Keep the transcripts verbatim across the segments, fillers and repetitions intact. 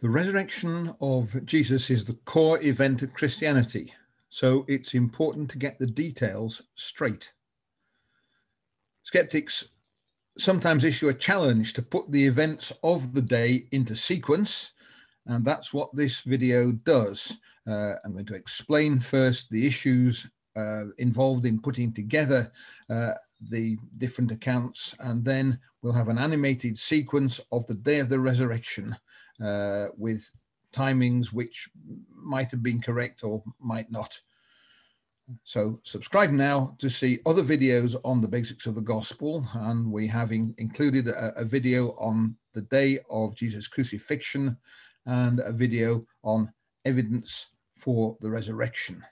The resurrection of Jesus is the core event of Christianity, so it's important to get the details straight. Skeptics sometimes issue a challenge to put the events of the day into sequence, and that's what this video does. Uh, I'm going to explain first the issues uh, involved in putting together uh, the different accounts, and then we'll have an animated sequence of the day of the resurrection uh, with timings which might have been correct or might not. So subscribe now to see other videos on the basics of the gospel, and we have in, included a, a video on the day of Jesus' crucifixion and a video on evidence for the resurrection.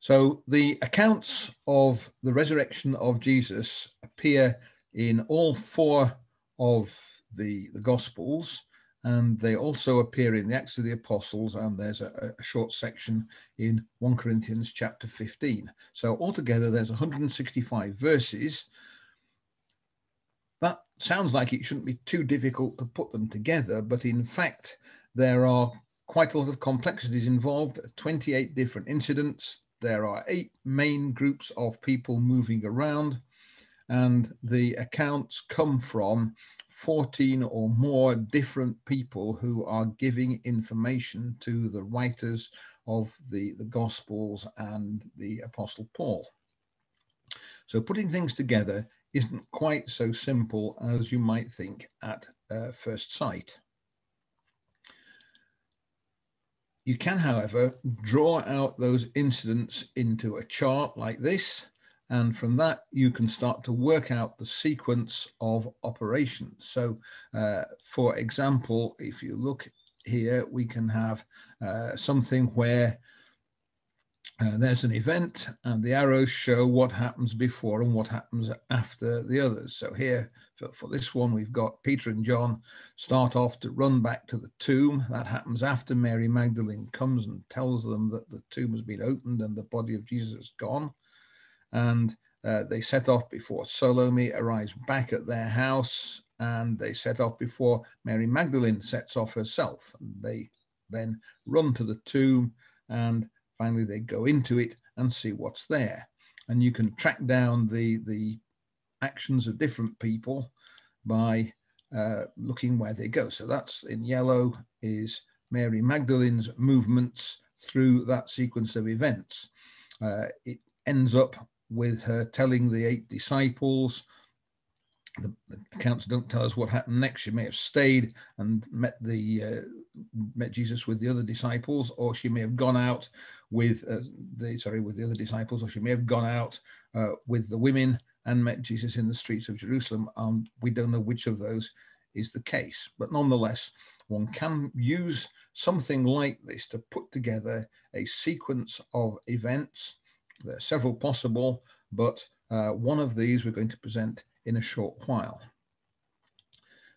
So the accounts of the resurrection of Jesus appear in all four of the, the gospels. And they also appear in the Acts of the Apostles, and there's a, a short section in First Corinthians chapter fifteen. So altogether, there's one hundred sixty-five verses. That sounds like it shouldn't be too difficult to put them together, but in fact, there are quite a lot of complexities involved, twenty-eight different incidents. There are eight main groups of people moving around, and the accounts come from fourteen or more different people who are giving information to the writers of the, the Gospels and the Apostle Paul. So putting things together isn't quite so simple as you might think at uh, first sight. You can, however, draw out those incidents into a chart like this, and from that, you can start to work out the sequence of operations. So, uh, for example, if you look here, we can have uh, something where uh, there's an event and the arrows show what happens before and what happens after the others. So here, for, for this one, we've got Peter and John start off to run back to the tomb. That happens after Mary Magdalene comes and tells them that the tomb has been opened and the body of Jesus is gone. And uh, they set off before Salome arrives back at their house, and they set off before Mary Magdalene sets off herself. And they then run to the tomb, and finally they go into it and see what's there. And you can track down the, the actions of different people by uh, looking where they go. So that's in yellow is Mary Magdalene's movements through that sequence of events. Uh, it ends up with her telling the eight disciples. The, the accounts don't tell us what happened next. She may have stayed and met the uh, met Jesus with the other disciples, or she may have gone out with uh, the sorry with the other disciples, or she may have gone out uh, with the women and met Jesus in the streets of Jerusalem. Um, we don't know which of those is the case, but nonetheless, one can use something like this to put together a sequence of events. There are several possible, but uh, one of these we're going to present in a short while.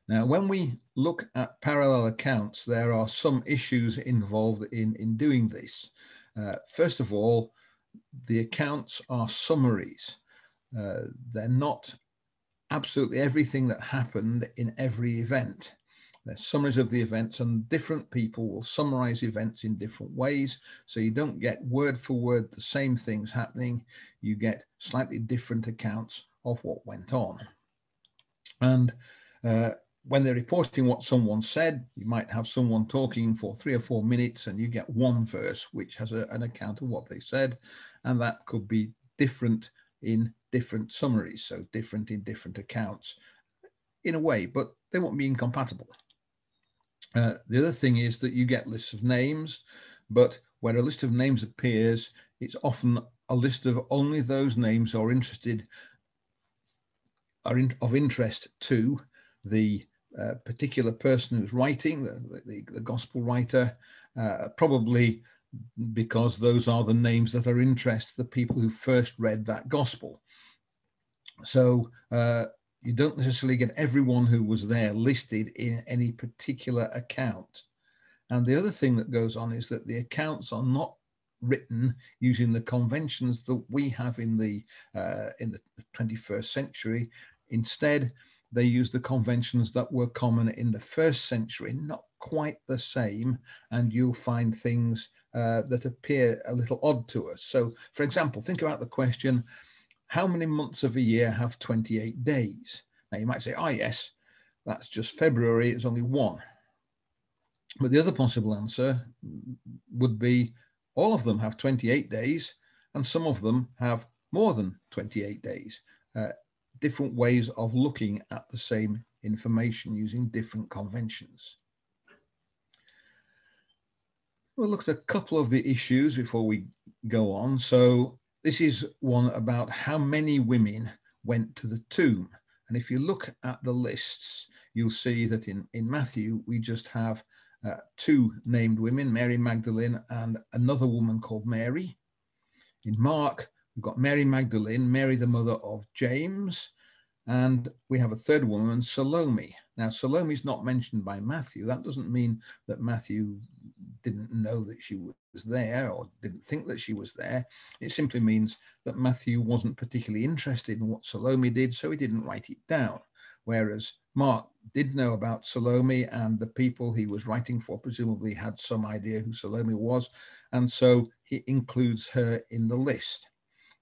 Now, when we look at parallel accounts, there are some issues involved in, in doing this. Uh, first of all, the accounts are summaries. Uh, they're not absolutely everything that happened in every event. They're summaries of the events, and different people will summarize events in different ways. So you don't get word for word the same things happening. You get slightly different accounts of what went on. And uh, when they're reporting what someone said, you might have someone talking for three or four minutes and you get one verse which has a, an account of what they said. And that could be different in different summaries. So different in different accounts in a way, but they won't be incompatible. Uh, the other thing is that you get lists of names, but where a list of names appears, it's often a list of only those names are interested, are in, of interest to the uh, particular person who's writing, the, the, the gospel writer, uh, probably because those are the names that are interest to the people who first read that gospel. So uh, you don't necessarily get everyone who was there listed in any particular account. And the other thing that goes on is that the accounts are not written using the conventions that we have in the, uh, in the twenty-first century. Instead, they used the conventions that were common in the first century, not quite the same, and you'll find things uh, that appear a little odd to us. So, for example, think about the question, how many months of a year have twenty-eight days? Now, you might say, oh, yes, that's just February, it's only one. But the other possible answer would be all of them have twenty-eight days, and some of them have more than twenty-eight days. Uh, different ways of looking at the same information using different conventions. We'll look at a couple of the issues before we go on. So this is one about how many women went to the tomb. And if you look at the lists, you'll see that in, in Matthew, we just have uh, two named women, Mary Magdalene and another woman called Mary. In Mark, we've got Mary Magdalene, Mary the mother of James, and we have a third woman, Salome. Now, Salome is not mentioned by Matthew. That doesn't mean that Matthew didn't know that she was there or didn't think that she was there. It simply means that Matthew wasn't particularly interested in what Salome did, so he didn't write it down. Whereas Mark did know about Salome, and the people he was writing for presumably had some idea who Salome was, and so he includes her in the list.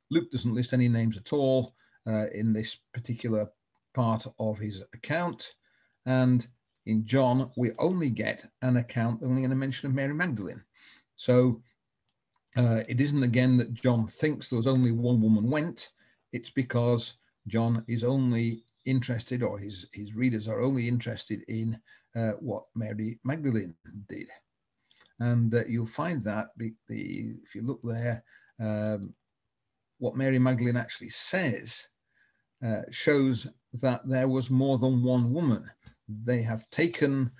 Luke doesn't list any names at all uh, in this particular part of his account. And in John, we only get an account, only a mention of Mary Magdalene. So uh, it isn't again that John thinks there was only one woman went. It's because John is only interested, or his, his readers are only interested in uh, what Mary Magdalene did. And uh, you'll find that the, the, if you look there, um, what Mary Magdalene actually says uh, shows that there was more than one woman. They have taken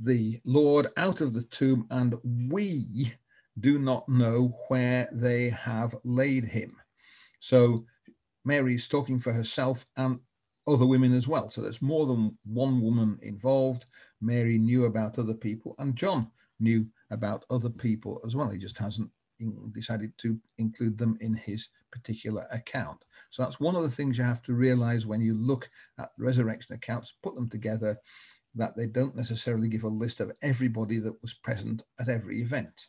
the Lord out of the tomb, and we do not know where they have laid him. So Mary's talking for herself and other women as well. So there's more than one woman involved. Mary knew about other people, and John knew about other people as well. He just hasn't decided to include them in his particular account. So that's one of the things you have to realize when you look at resurrection accounts, put them together, that they don't necessarily give a list of everybody that was present at every event.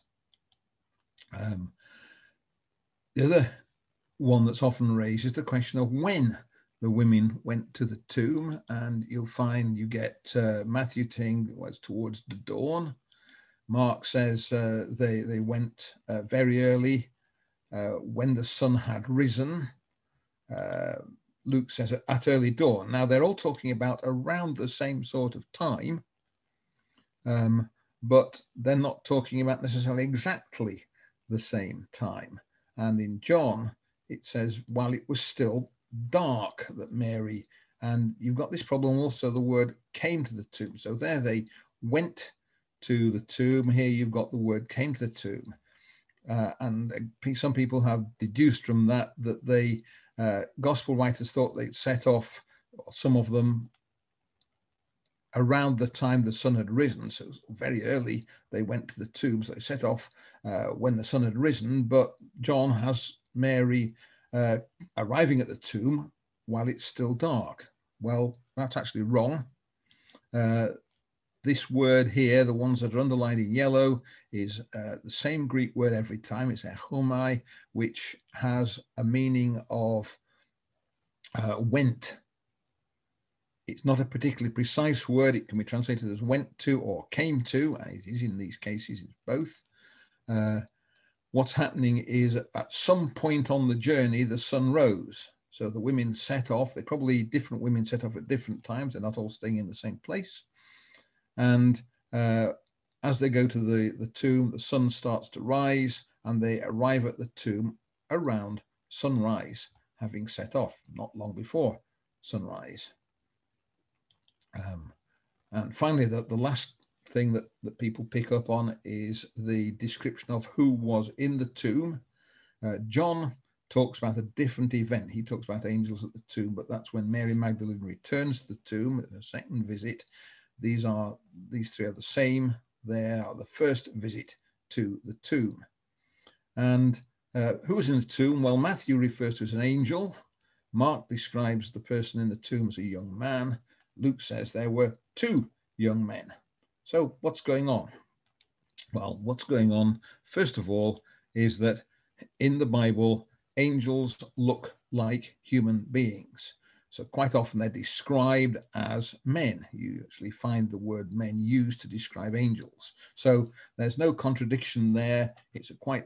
Um, the other one that's often raised is the question of when the women went to the tomb, and you'll find you get uh, Matthew saying, well, it's towards the dawn. Mark says uh, they, they went uh, very early uh, when the sun had risen. Uh, Luke says at, at early dawn. Now, they're all talking about around the same sort of time, um, but they're not talking about necessarily exactly the same time. And in John, it says while it was still dark that Mary, and you've got this problem also, the word came to the tomb. So there they went to the tomb. Here you've got the word came to the tomb. Uh, and some people have deduced from that that they, uh, gospel writers thought they'd set off, some of them, around the time the sun had risen. So very early they went to the tomb. So they set off uh, when the sun had risen, but John has Mary uh, arriving at the tomb while it's still dark. Well, that's actually wrong. Uh, This word here, the ones that are underlined in yellow, is uh, the same Greek word every time. It's echomai, which has a meaning of uh, went. It's not a particularly precise word. It can be translated as went to or came to. It is in these cases, it's both. Uh, what's happening is at some point on the journey, the sun rose. So the women set off. They probably, different women set off at different times. They're not all staying in the same place. And uh, as they go to the, the tomb, the sun starts to rise, and they arrive at the tomb around sunrise, having set off not long before sunrise. Um, and finally, the, the last thing that, that people pick up on is the description of who was in the tomb. Uh, John talks about a different event. He talks about angels at the tomb, but that's when Mary Magdalene returns to the tomb at her second visit. These are, these three are the same. They are the first visit to the tomb. And uh, who was in the tomb? Well, Matthew refers to as an angel. Mark describes the person in the tomb as a young man. Luke says there were two young men. So what's going on? Well, what's going on, first of all, is that in the Bible, angels look like human beings. So quite often they're described as men. You actually find the word men used to describe angels. So there's no contradiction there. It's a quite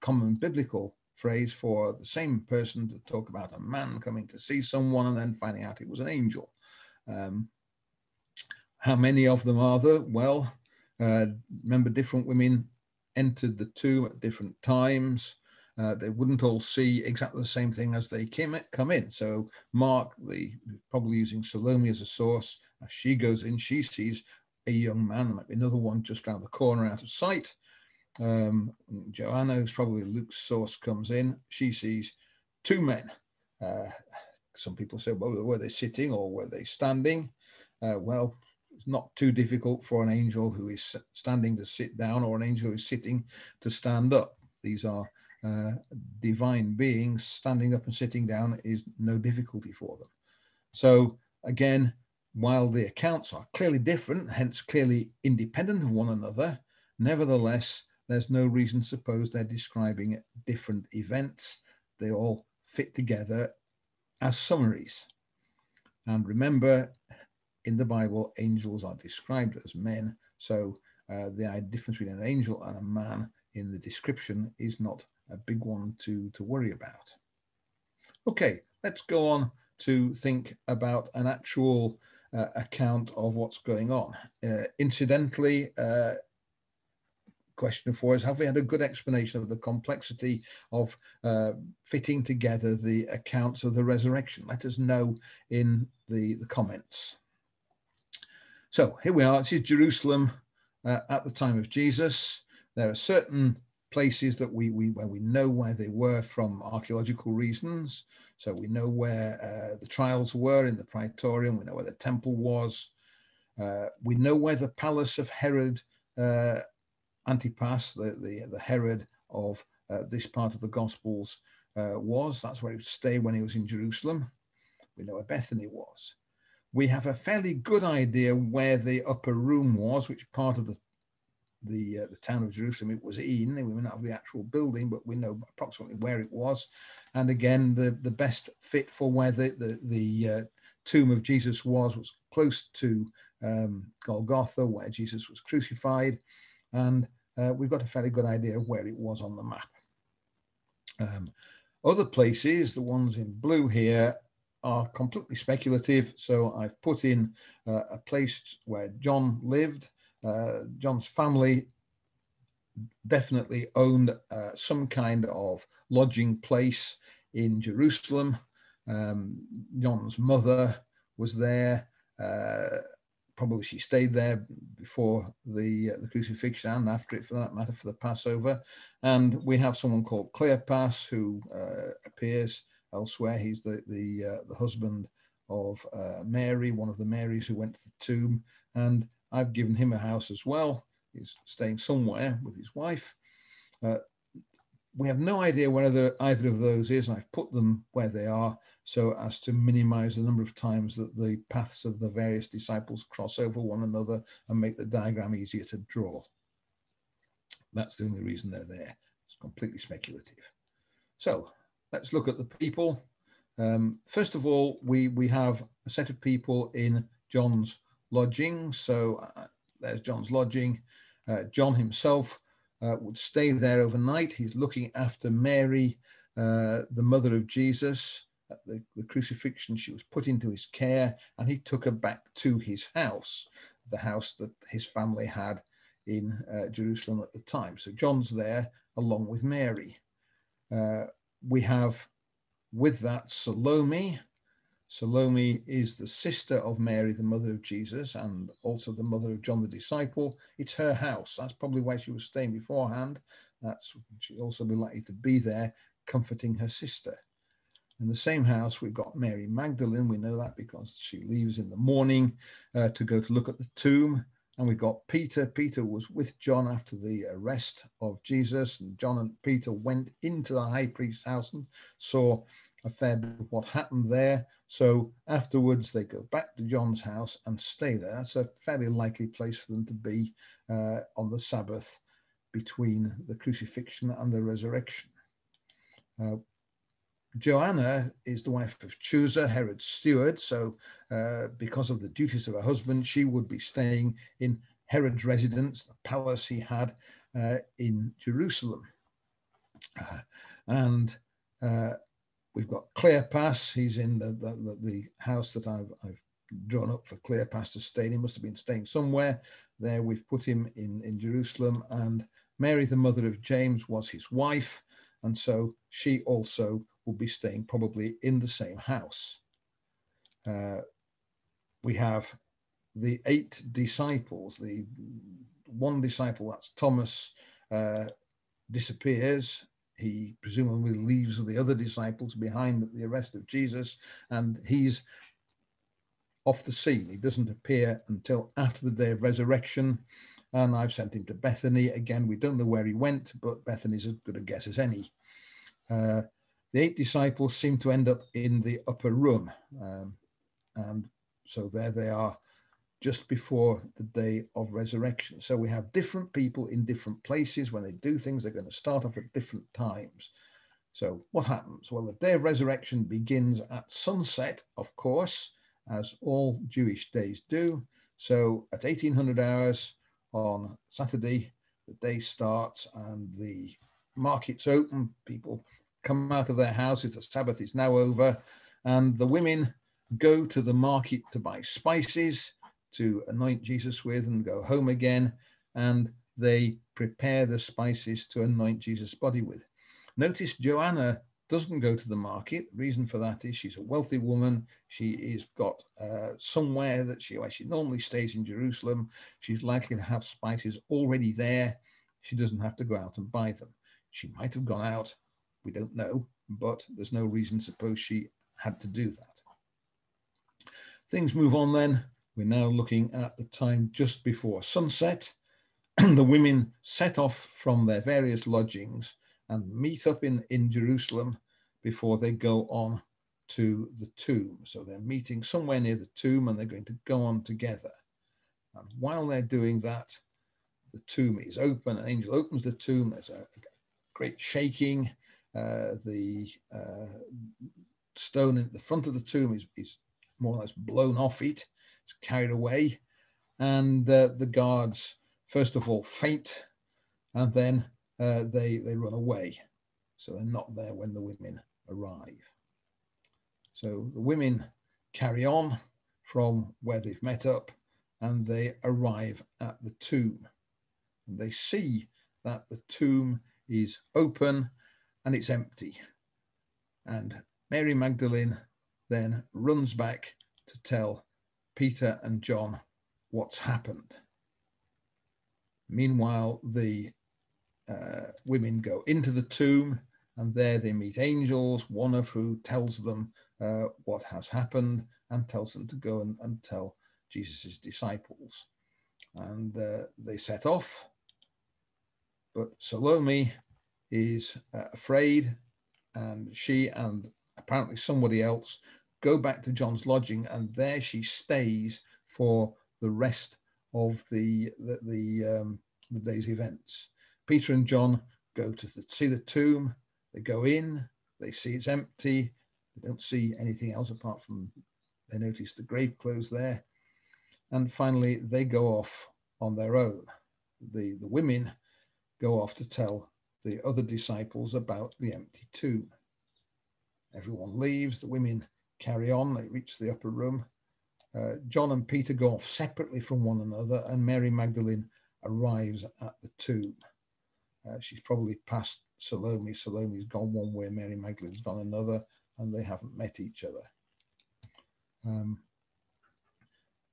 common biblical phrase for the same person to talk about a man coming to see someone and then finding out it was an angel. Um, how many of them are there? Well, uh, remember, different women entered the tomb at different times. Uh, they wouldn't all see exactly the same thing as they came come in. So Mark, the probably using Salome as a source, as she goes in, she sees a young man. There might be another one just around the corner, out of sight. Um, Joanna, who's probably Luke's source, comes in. She sees two men. Uh, some people say, well, were they sitting or were they standing? Uh, well, it's not too difficult for an angel who is standing to sit down or an angel who is sitting to stand up. These are Uh, divine beings. Standing up and sitting down is no difficulty for them. So again, while the accounts are clearly different, hence clearly independent of one another, nevertheless, there's no reason to suppose they're describing different events. They all fit together as summaries. And remember, in the Bible, angels are described as men. So uh, the difference between an angel and a man in the description is not a big one to, to worry about. Okay, let's go on to think about an actual uh, account of what's going on. Uh, incidentally, uh, question four is, have we had a good explanation of the complexity of uh, fitting together the accounts of the resurrection? Let us know in the, the comments. So here we are, this is Jerusalem uh, at the time of Jesus. There are certain places that we, we where we know where they were from archaeological reasons. So we know where uh, the trials were in the Praetorium. We know where the temple was. Uh, we know where the palace of Herod uh, Antipas, the, the, the Herod of uh, this part of the Gospels uh, was. That's where he would stay when he was in Jerusalem. We know where Bethany was. We have a fairly good idea where the upper room was, which part of the The, uh, the town of Jerusalem it was in. We may not have the actual building, but we know approximately where it was. And again, the, the best fit for where the, the, the uh, tomb of Jesus was was close to um, Golgotha, where Jesus was crucified. And uh, we've got a fairly good idea of where it was on the map. Um, other places, the ones in blue here, are completely speculative. So I've put in uh, a place where John lived. Uh, John's family definitely owned uh, some kind of lodging place in Jerusalem. Um, John's mother was there. Uh, probably she stayed there before the, uh, the crucifixion and after it, for that matter, for the Passover. And we have someone called Cleopas who uh, appears elsewhere. He's the, the, uh, the husband of uh, Mary, one of the Marys who went to the tomb. And I've given him a house as well. He's staying somewhere with his wife. Uh, we have no idea where either, either of those is, and I've put them where they are so as to minimize the number of times that the paths of the various disciples cross over one another and make the diagram easier to draw. That's the only reason they're there. It's completely speculative. So let's look at the people. Um, first of all, we, we have a set of people in John's lodging. So uh, there's John's lodging. Uh, John himself uh, would stay there overnight. He's looking after Mary, uh, the mother of Jesus. At the, the crucifixion, she was put into his care, and he took her back to his house, the house that his family had in uh, Jerusalem at the time. So John's there along with Mary. Uh, we have with that Salome. Salome is the sister of Mary, the mother of Jesus, and also the mother of John the disciple. It's her house. That's probably where she was staying beforehand. That's, she'd also be likely to be there comforting her sister. In the same house, we've got Mary Magdalene. We know that because she leaves in the morning uh, to go to look at the tomb. And we've got Peter. Peter was with John after the arrest of Jesus. And John and Peter went into the high priest's house and saw a fair bit of what happened there. So afterwards, they go back to John's house and stay there. That's a fairly likely place for them to be uh, on the Sabbath between the crucifixion and the resurrection. Uh, Joanna is the wife of Chusa, Herod's steward. So uh, because of the duties of her husband, she would be staying in Herod's residence, the palace he had uh, in Jerusalem. Uh, and uh, we've got Cleopas. He's in the, the, the house that I've, I've drawn up for Cleopas to stay in. He must have been staying somewhere. There we've put him in, in Jerusalem. And Mary, the mother of James, was his wife. And so she also will be staying probably in the same house. Uh, we have the eight disciples. The one disciple, that's Thomas, uh, disappears. He presumably leaves the other disciples behind at the arrest of Jesus, and he's off the scene. He doesn't appear until after the day of resurrection, and I've sent him to Bethany. Again, we don't know where he went, but Bethany's as good a guess as any. Uh, the eight disciples seem to end up in the upper room, um, and so there they are just before the day of resurrection. So we have different people in different places. When they do things, they're going to start off at different times. So what happens? Well, the day of resurrection begins at sunset, of course, as all Jewish days do. So at eighteen hundred hours on Saturday, the day starts and the markets open. People come out of their houses. The Sabbath is now over, and the women go to the market to buy spices to anoint Jesus with and go home again, and they prepare the spices to anoint Jesus' body with. Notice Joanna doesn't go to the market. The reason for that is she's a wealthy woman. She is got uh, somewhere that she, where she normally stays in Jerusalem. She's likely to have spices already there. She doesn't have to go out and buy them. She might have gone out, we don't know, but there's no reason, suppose, she had to do that. Things move on then. We're now looking at the time just before sunset. The women set off from their various lodgings and meet up in, in Jerusalem before they go on to the tomb. So they're meeting somewhere near the tomb, and they're going to go on together. And while they're doing that, the tomb is open. An angel opens the tomb. There's a great shaking. Uh, the uh, stone at the front of the tomb is, is more or less blown off it. Carried away, and uh, the guards first of all faint, and then uh, they they run away. So they're not there when the women arrive. So the women carry on from where they've met up, and they arrive at the tomb, and they see that the tomb is open and it's empty, and Mary Magdalene then runs back to tell Peter and John what's happened. Meanwhile, the uh, women go into the tomb, and there they meet angels, one of who tells them uh, what has happened and tells them to go and, and tell Jesus's disciples. And uh, they set off, but Salome is uh, afraid, and she and apparently somebody else go back to John's lodging, and there she stays for the rest of the the, the, um, the day's events. Peter and John go to the, see the tomb. They go in. They see it's empty. They don't see anything else apart from they notice the grave clothes there. And finally, they go off on their own. The the women go off to tell the other disciples about the empty tomb. Everyone leaves. The women carry on. They reach the upper room. Uh, John and Peter go off separately from one another, and Mary Magdalene arrives at the tomb. Uh, she's probably past Salome. Salome's gone one way, Mary Magdalene's gone another, and they haven't met each other. Um,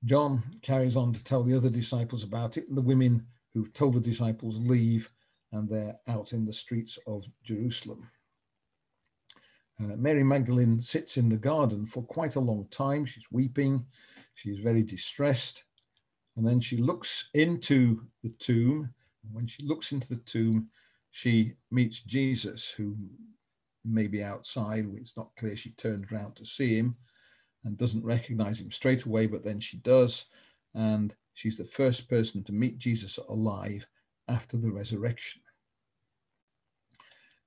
John carries on to tell the other disciples about it, and the women who've told the disciples leave, and they're out in the streets of Jerusalem. Uh, Mary Magdalene sits in the garden for quite a long time. She's weeping. She's very distressed. And then she looks into the tomb. And when she looks into the tomb, she meets Jesus, who maybe outside. It's not clear. She turns around to see him and doesn't recognize him straight away, but then she does. And she's the first person to meet Jesus alive after the resurrection.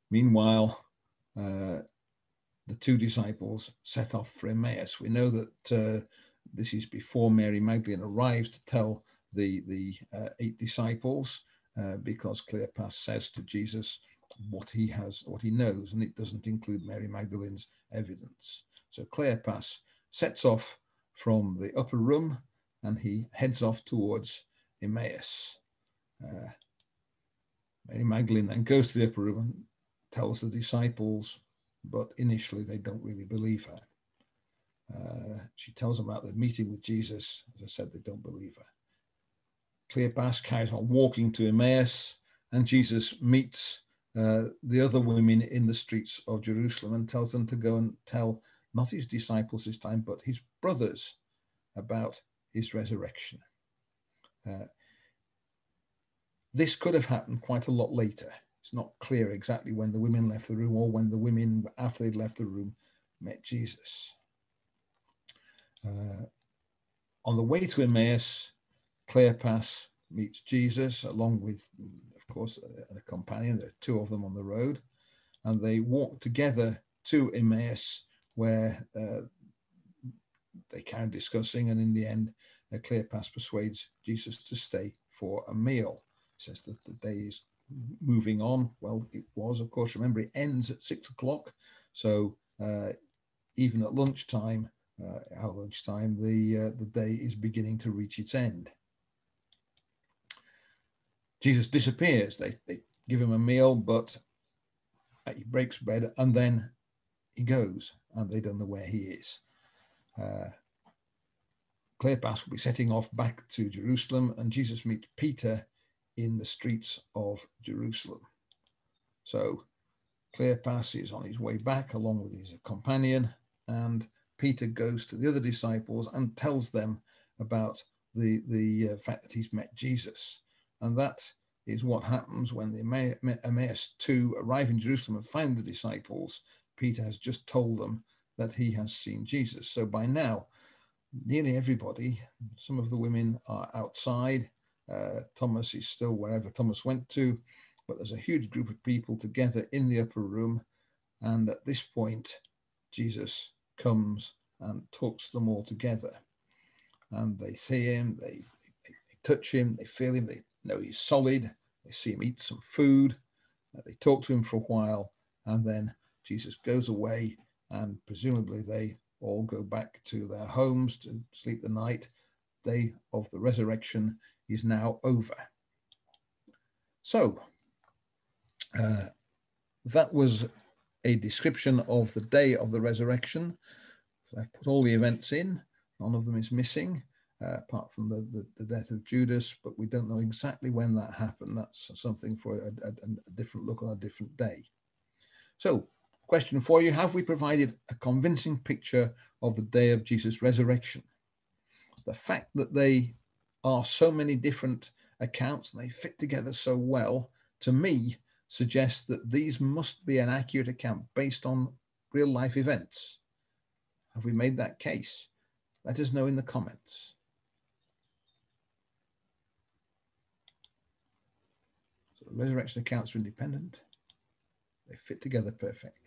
Meanwhile, uh, the two disciples set off for Emmaus. We know that uh, this is before Mary Magdalene arrives to tell the, the uh, eight disciples, uh, because Cleopas says to Jesus what he has, what he knows, and it doesn't include Mary Magdalene's evidence. So Cleopas sets off from the upper room and he heads off towards Emmaus. Uh, Mary Magdalene then goes to the upper room and tells the disciples, but initially they don't really believe her. Uh, she tells them about the meeting with Jesus. As I said, they don't believe her. Cleopas carries on walking to Emmaus, and Jesus meets uh, the other women in the streets of Jerusalem and tells them to go and tell not his disciples this time, but his brothers about his resurrection. Uh, this could have happened quite a lot later. It's not clear exactly when the women left the room or when the women, after they'd left the room, met Jesus. Uh, on the way to Emmaus, Cleopas meets Jesus along with, of course, a, a companion. There are two of them on the road, and they walk together to Emmaus, where uh, they carry discussing, and in the end, uh, Cleopas persuades Jesus to stay for a meal. He says that the day is moving on. Well, it was, of course, remember, it ends at six o'clock. So uh, even at lunchtime, uh, our lunchtime, the, uh, the day is beginning to reach its end. Jesus disappears. They, they give him a meal, but he breaks bread and then he goes, and they don't know where he is. Uh, Cleopas will be setting off back to Jerusalem, and Jesus meets Peter in the streets of Jerusalem. So Cleopas is on his way back along with his companion, and Peter goes to the other disciples and tells them about the, the uh, fact that he's met Jesus. And that is what happens when the Emmaus two arrive in Jerusalem and find the disciples. Peter has just told them that he has seen Jesus. So by now, nearly everybody, some of the women are outside. Uh, Thomas is still wherever Thomas went to, but there's a huge group of people together in the upper room. And at this point, Jesus comes and talks them all together. And they see him, they, they, they touch him, they feel him, they know he's solid. They see him eat some food. Uh, they talk to him for a while, and then Jesus goes away, and presumably they all go back to their homes to sleep the night. Day of the resurrection is now over. So uh, that was a description of the day of the resurrection. So I've put all the events in. None of them is missing, uh, apart from the, the, the death of Judas, but we don't know exactly when that happened. That's something for a, a, a different look on a different day. So, question for you: have we provided a convincing picture of the day of Jesus' resurrection? The fact that they are so many different accounts and they fit together so well, to me, suggests that these must be an accurate account based on real life events. Have we made that case? Let us know in the comments. So the resurrection accounts are independent. They fit together perfect.